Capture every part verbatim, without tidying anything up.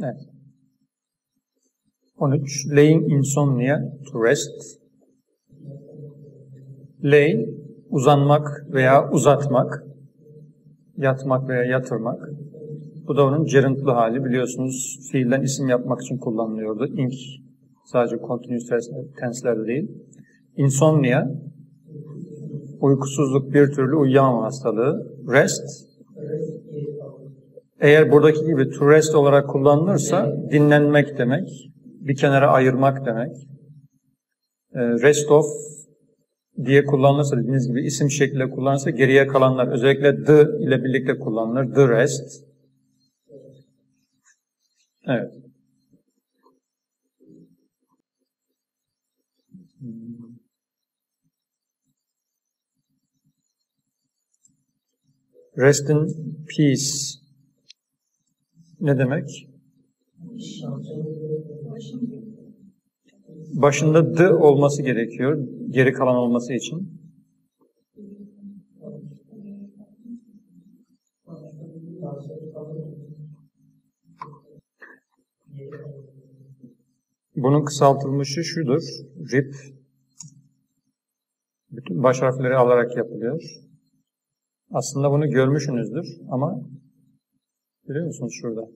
Evet. on üç. Laying insomnia to rest. Lay, uzanmak veya uzatmak, yatmak veya yatırmak. Bu da onun gerundlu hali. Biliyorsunuz fiilden isim yapmak için kullanılıyordu. Ink, sadece continuous tense'lerde değil. Insomnia, uykusuzluk, bir türlü uyuyamama hastalığı. Rest, eğer buradaki gibi to rest olarak kullanılırsa dinlenmek demek, bir kenara ayırmak demek. Rest of diye kullanılırsa, dediğiniz gibi isim şekliyle kullanılırsa geriye kalanlar, özellikle the ile birlikte kullanılır. The rest. Evet. Rest in peace. Ne demek? Başında the olması gerekiyor, geri kalan olması için. Bunun kısaltılmışı şudur, R I P. Bütün baş harfleri alarak yapılıyor. Aslında bunu görmüşsünüzdür ama biliyor musunuz şurada?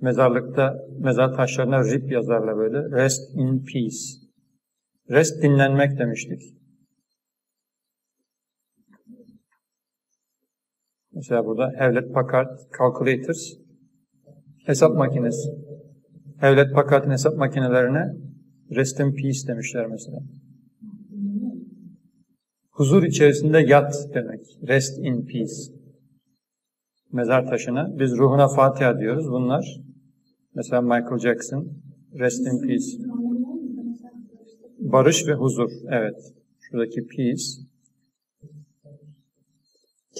Mezarlıkta, mezar taşlarına R I P yazarlar böyle. Rest in peace. Rest, dinlenmek demiştik. Mesela burada Hewlett Packard Calculators, hesap makinesi. Hewlett Packard'ın hesap makinelerine rest in peace demişler mesela. Huzur içerisinde yat demek. Rest in peace. Mezar taşına. Biz ruhuna Fatiha diyoruz. Bunlar mesela Michael Jackson, rest in peace. Barış ve huzur. Evet. Şuradaki peace.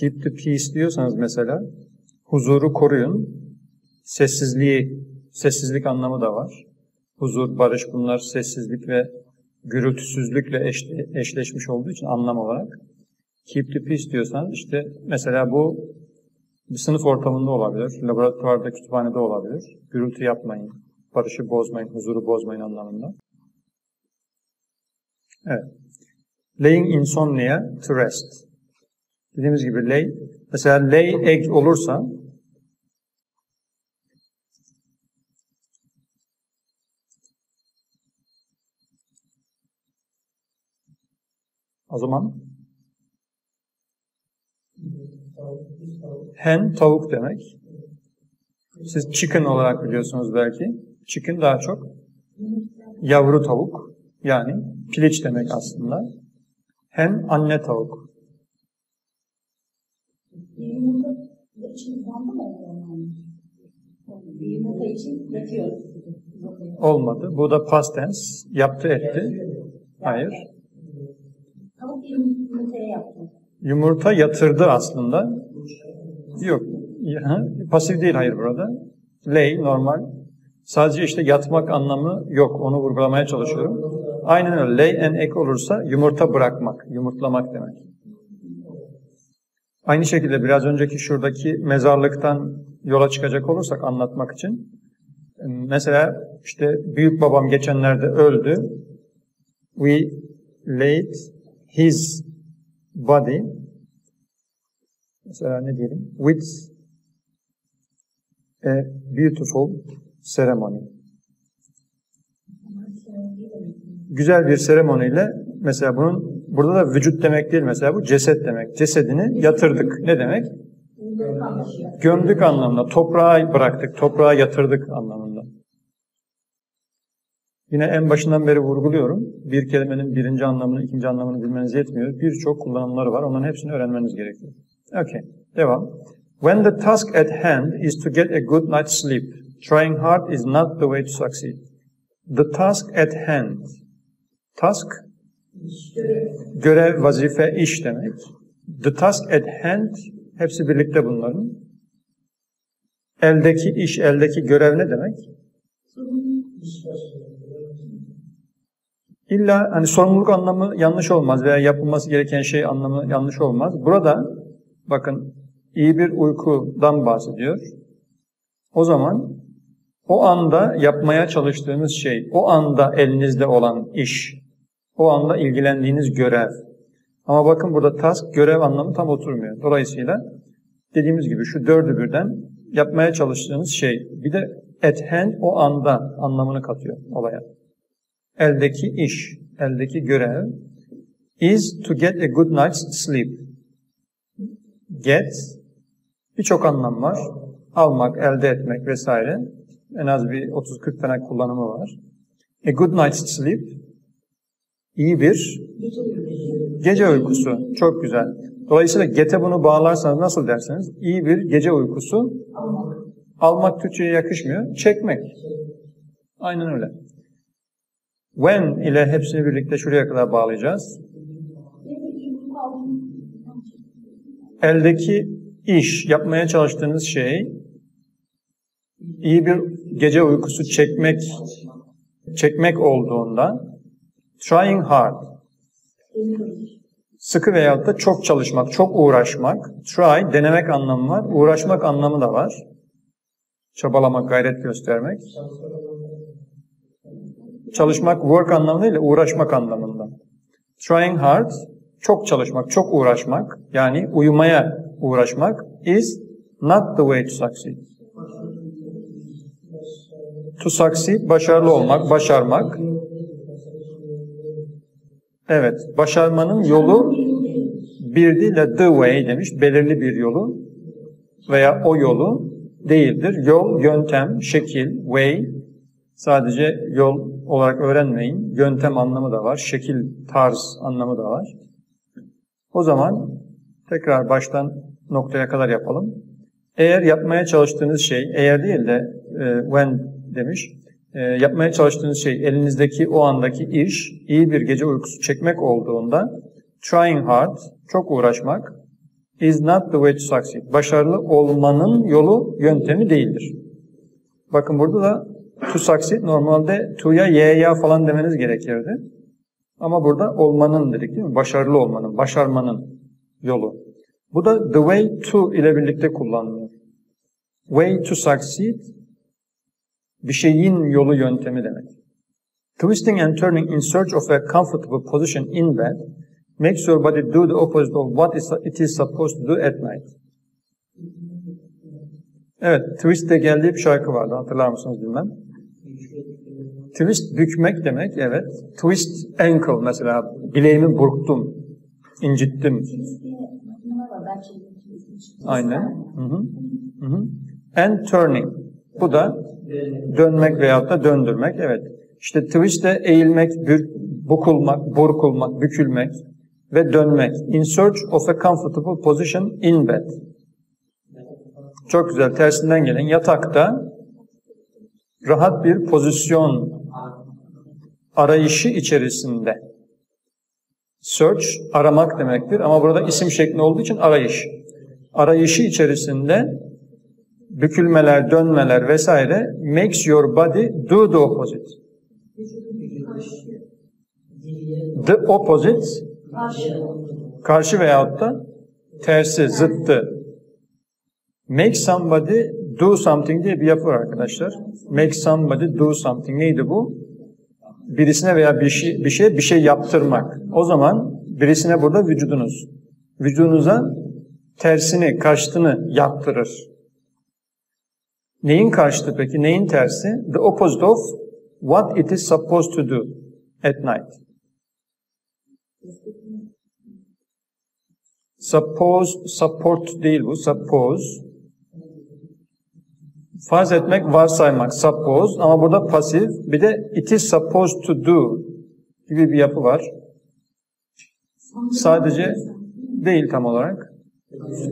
Keep the peace diyorsanız mesela huzuru koruyun. Sessizliği, sessizlik anlamı da var. Huzur, barış, bunlar sessizlik ve gürültüsüzlükle eşleşmiş olduğu için anlam olarak. Keep the peace diyorsanız işte mesela bu bir sınıf ortamında olabilir, laboratuvarda, kütüphanede olabilir. Gürültü yapmayın, barışı bozmayın, huzuru bozmayın anlamında. Evet. Laying insomnia to rest. Dediğimiz gibi lay, mesela lay egg olursa o zaman hen tavuk demek. Siz chicken olarak biliyorsunuz belki. Chicken daha çok yavru tavuk, yani piliç demek aslında. Hen anne tavuk. Yumurta için oldu mu? Yumurta için yapıyoruz. Olmadı. Bu da past tense. Yaptı etti. Hayır. Tavuk yumurtaya yaptı. Yumurta yatırdı aslında. Yok. Pasif değil, hayır burada. Lay, normal. Sadece işte yatmak anlamı yok. Onu vurgulamaya çalışıyorum. Aynen öyle. Lay and egg olursa yumurta bırakmak, yumurtlamak demek. Aynı şekilde biraz önceki şuradaki mezarlıktan yola çıkacak olursak anlatmak için. Mesela işte büyük babam geçenlerde öldü. We laid his body. Mesela ne diyelim? With a beautiful ceremony. Güzel bir seremoniyle, mesela bunun burada da vücut demek değil, mesela bu ceset demek. Cesedini yatırdık. Ne demek? Gömdük anlamında. Toprağa bıraktık. Toprağa yatırdık anlamında. Yine en başından beri vurguluyorum. Bir kelimenin birinci anlamını, ikinci anlamını bilmeniz yetmiyor. Birçok kullanımları var. Onların hepsini öğrenmeniz gerekiyor. Okay, devam. When the task at hand is to get a good night's sleep, trying hard is not the way to succeed. The task at hand. Task, görev, vazife, iş demek. The task at hand, hepsi birlikte bunların. Eldeki iş, eldeki görev ne demek? İlla hani sorumluluk anlamı yanlış olmaz veya yapılması gereken şey anlamı yanlış olmaz. Burada bakın, iyi bir uykudan bahsediyor. O zaman O anda yapmaya çalıştığınız şey, o anda elinizde olan iş, o anda ilgilendiğiniz görev. Ama bakın burada task, görev anlamı tam oturmuyor. Dolayısıyla dediğimiz gibi şu dördü birden yapmaya çalıştığınız şey. Bir de at hand, o anda anlamını katıyor olaya. Eldeki iş, eldeki görev is to get a good night's sleep. Get, birçok anlam var. Almak, elde etmek vesaire. En az bir otuz kırk tane kullanımı var. A good night's sleep, iyi bir gece uykusu. Çok güzel. Dolayısıyla get'e bunu bağlarsanız nasıl dersiniz? İyi bir gece uykusu almak. Almak Türkçe'ye yakışmıyor. Çekmek. Aynen öyle. When ile hepsini birlikte şuraya kadar bağlayacağız. Eldeki iş, yapmaya çalıştığınız şey, iyi bir gece uykusu çekmek çekmek olduğunda trying hard, sıkı veyahut da çok çalışmak, çok uğraşmak. Try, denemek anlamı var. Uğraşmak anlamı da var. Çabalamak, gayret göstermek. Çalışmak work anlamı değil, uğraşmak anlamında. Trying hard, çok çalışmak, çok uğraşmak, yani uyumaya uğraşmak is not the way to succeed. To succeed, başarılı olmak, başarmak. Evet, başarmanın yolu bir değil de the way demiş, belirli bir yolu veya o yolu değildir. Yol, yöntem, şekil, way, sadece yol olarak öğrenmeyin. Yöntem anlamı da var, şekil, tarz anlamı da var. O zaman tekrar baştan noktaya kadar yapalım. Eğer yapmaya çalıştığınız şey, eğer değil de e, when demiş, e, yapmaya çalıştığınız şey, elinizdeki o andaki iş, iyi bir gece uykusu çekmek olduğunda trying hard, çok uğraşmak is not the way to succeed. Başarılı olmanın yolu, yöntemi değildir. Bakın burada da to succeed, normalde to'ya, y'ya falan demeniz gerekirdi. Ama burada olmanın dedik değil mi? Başarılı olmanın, başarmanın yolu. Bu da the way to ile birlikte kullanılıyor. Way to succeed, bir şeyin yolu, yöntemi demek. Twisting and turning in search of a comfortable position in bed makes your body do the opposite of what it is supposed to do at night. Evet, twist'e geldiği bir şarkı vardı, hatırlar mısınız bilmem. Twist, bükmek demek, evet. Twist ankle mesela, bileğimi burktum, incittim. Aynen. Hı -hı. Hı -hı. And turning, bu da dönmek veyahut da döndürmek, evet. İşte twist de eğilmek, bukulmak, burkulmak, bükülmek ve dönmek. In search of a comfortable position in bed. Çok güzel, tersinden gelin. Yatakta rahat bir pozisyon arayışı içerisinde. Search, aramak demektir ama burada isim şekli olduğu için arayış. Arayışı içerisinde bükülmeler, dönmeler vesaire makes your body do the opposite. The opposite, karşı veyahut da tersi, zıttı. Make somebody do something diye bir yapı var arkadaşlar. Make somebody do something. Neydi bu? Birisine veya bir şey, bir şeye bir şey yaptırmak. O zaman birisine burada vücudunuz. Vücudunuza tersini, karşıtını yaptırır. Neyin karşıtı peki? Neyin tersi? The opposite of what it is supposed to do at night. Suppose, support değil bu. Suppose. Farz etmek, varsaymak, suppose ama burada pasif, bir de it is supposed to do gibi bir yapı var. Sadece değil tam olarak.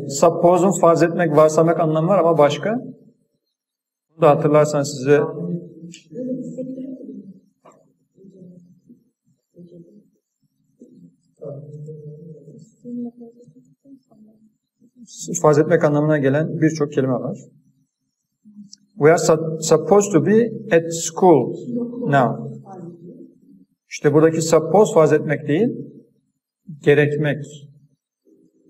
Suppose'un farz etmek, varsaymak anlamı var ama başka. Bunu da hatırlarsanız size farz etmek anlamına gelen birçok kelime var. We are supposed to be at school now. İşte buradaki suppose farz etmek değil, gerekmek,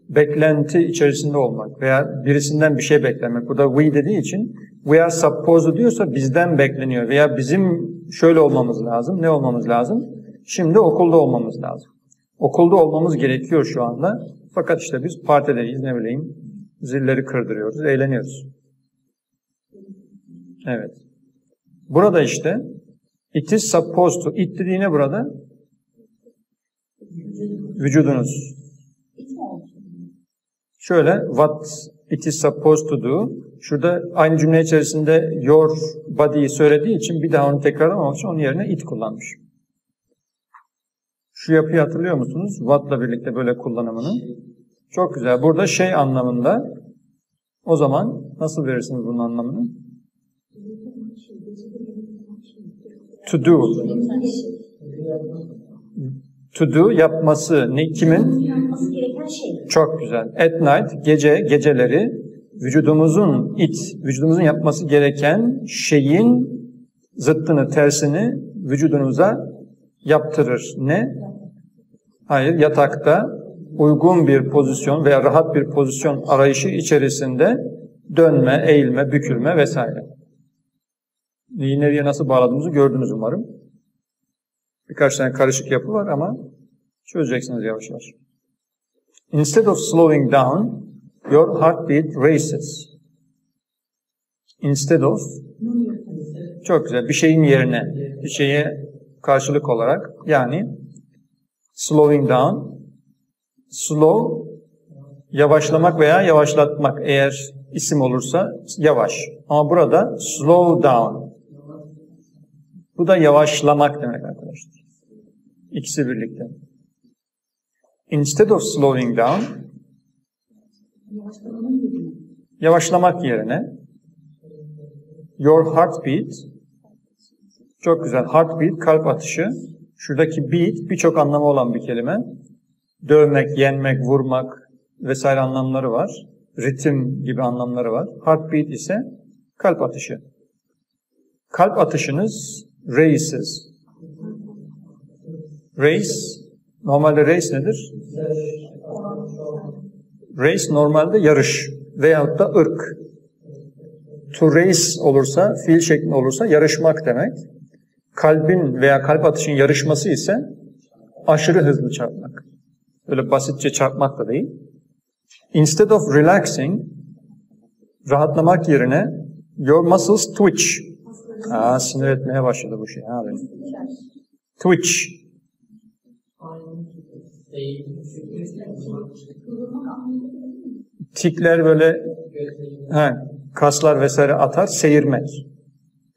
beklenti içerisinde olmak veya birisinden bir şey beklemek. Burada we dediği için veya supposed diyorsa bizden bekleniyor veya bizim şöyle olmamız lazım, ne olmamız lazım? Şimdi okulda olmamız lazım. Okulda olmamız gerekiyor şu anda. Fakat işte biz partideyiz, ne bileyim, zilleri kırdırıyoruz, eğleniyoruz. Evet. Burada işte it is supposed to. It dediğine burada vücudunuz. Şöyle what it is supposed to do. Şurada aynı cümle içerisinde your body'yi söylediği için bir daha onu tekrarlamamak için onun yerine it kullanmış. Şu yapıyı hatırlıyor musunuz? What'la birlikte böyle kullanımını. Çok güzel. Burada şey anlamında, o zaman nasıl verirsiniz bunun anlamını? To do. To do, yapması. Ne, kimin? Yapması gereken şey. Çok güzel. At night, gece, geceleri vücudumuzun it, vücudumuzun yapması gereken şeyin zıttını, tersini vücudunuza yaptırır. Ne? Hayır, yatakta uygun bir pozisyon veya rahat bir pozisyon arayışı içerisinde dönme, eğilme, bükülme vesaire. Neyi nereye nasıl bağladığımızı gördünüz umarım. Birkaç tane karışık yapı var ama çözeceksiniz yavaş yavaş. Instead of slowing down, your heartbeat races. Instead of, çok güzel, bir şeyin yerine, bir şeye karşılık olarak, yani slowing down, slow, yavaşlamak veya yavaşlatmak eğer isim olursa yavaş. Ama burada slow down. Bu da yavaşlamak demek arkadaşlar. İkisi birlikte. Instead of slowing down, yavaşlamak yerine your heartbeat, çok güzel, heartbeat, kalp atışı. Şuradaki beat birçok anlamı olan bir kelime. Dövmek, yenmek, vurmak vesaire anlamları var. Ritim gibi anlamları var. Heartbeat ise kalp atışı. Kalp atışınız races. Race, normalde race nedir? Race normalde yarış veyahut da ırk. To race olursa, fiil şeklinde olursa yarışmak demek. Kalbin veya kalp atışın yarışması ise aşırı hızlı çarpmak. Öyle basitçe çarpmak da değil. Instead of relaxing, rahatlamak yerine your muscles twitch. Aa, sinir etmeye başladı bu şey. Abi. Twitch. Tikler böyle he, kaslar vesaire atar, seyirmek.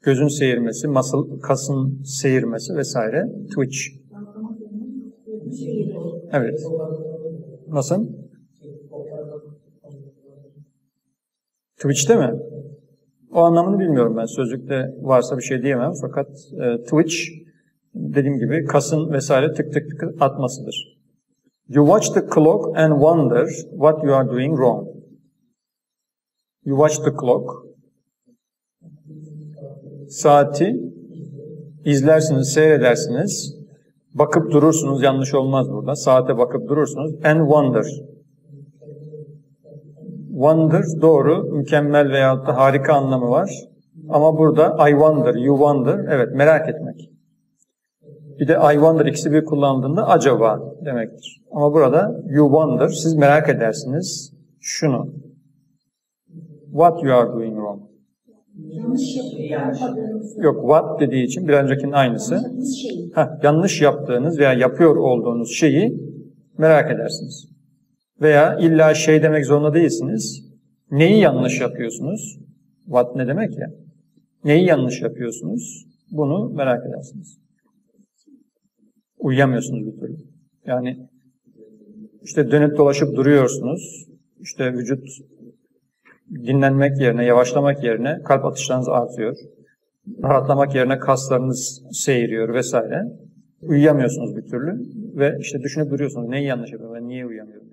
Gözün seyirmesi, muscle, kasın seyirmesi vesaire. Twitch. Evet. Nasıl? Twitch'te mi? O anlamını bilmiyorum ben. Sözlükte varsa bir şey diyemem. Fakat e, twitch dediğim gibi kasın vesaire tık tık tık atmasıdır. You watch the clock and wonder what you are doing wrong. You watch the clock. Saati izlersiniz, seyredersiniz. Bakıp durursunuz, yanlış olmaz burada. Saate bakıp durursunuz. And wonder. Wonder doğru, mükemmel veyahut da harika anlamı var. Ama burada I wonder, you wonder, evet, merak etmek. Bir de I wonder ikisi bir kullandığında acaba demektir. Ama burada you wonder, siz merak edersiniz şunu. What you are doing wrong. Yok, what dediği için bir öncekinin aynısı. Heh, yanlış yaptığınız veya yapıyor olduğunuz şeyi merak edersiniz. Veya illa şey demek zorunda değilsiniz. Neyi yanlış yapıyorsunuz? What ne demek ya? Neyi yanlış yapıyorsunuz? Bunu merak edersiniz. Uyuyamıyorsunuz bir türlü. Yani işte dönüp dolaşıp duruyorsunuz. İşte vücut dinlenmek yerine, yavaşlamak yerine kalp atışlarınız artıyor. Rahatlamak yerine kaslarınız seyiriyor vesaire. Uyuyamıyorsunuz bir türlü ve işte düşünüp duruyorsunuz. Neyi yanlış yapıyorum ve niye uyuyamıyorum?